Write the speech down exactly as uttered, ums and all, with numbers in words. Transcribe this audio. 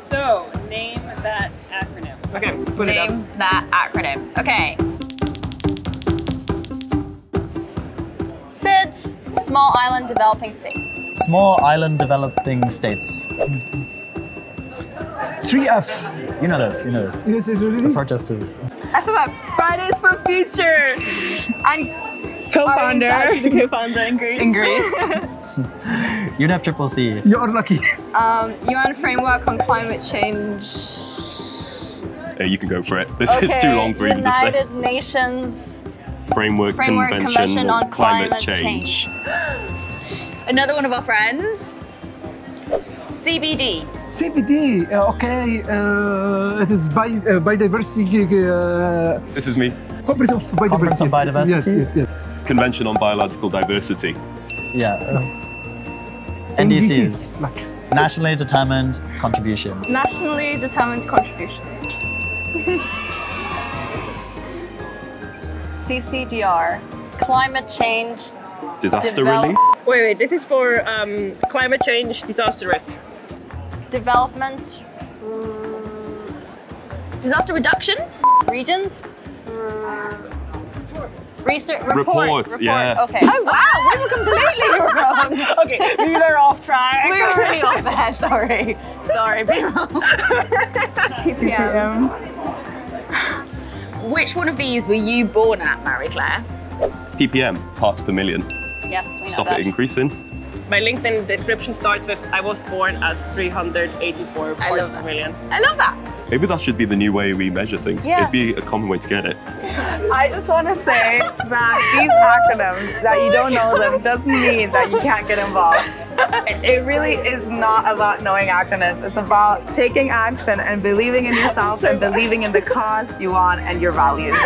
So, name that acronym. Okay, put it up. Name that acronym. Okay. SIDS, Small Island Developing States. Small Island Developing States. three F. You know this, you know this. Yes, yes, really? The protesters. F about Fridays for Future. And co-founder. The co-founder in Greece. In Greece. U N F C C C. You're lucky. Um, U N framework on climate change. Yeah, you can go for it. This okay. is too long for even to say. United Nations framework, framework convention, convention on climate, climate change. change. Another one of our friends. C B D. C B D, uh, okay, uh, it is bi uh, biodiversity. Uh, this is me. Conference, of biodiversity. Conference on biodiversity. Yes, yes, yes. Convention on biological diversity. Yeah. Uh, N D Cs. N D Cs. Like, nationally determined contributions. Nationally determined contributions. C C D R. Climate change. Disaster relief. Wait, wait. This is for um, climate change disaster risk. Development, mm. disaster reduction, regions, mm. research, report, report, report. Yeah. Okay. Oh wow, we were completely wrong. Okay, we were off track. We were really off there. Sorry, sorry, be wrong. P P M. Which one of these were you born at, Marie Claire? P P M, parts per million. Yes, we know Stop that. it increasing. My LinkedIn description starts with, I was born at three hundred eighty-four parts per million. I love that. Maybe that should be the new way we measure things. Yes. It'd be a common way to get it. I just want to say that these acronyms, that you don't know them, doesn't mean that you can't get involved. It really is not about knowing acronyms. It's about taking action and believing in yourself so and believing in the cause you want and your values.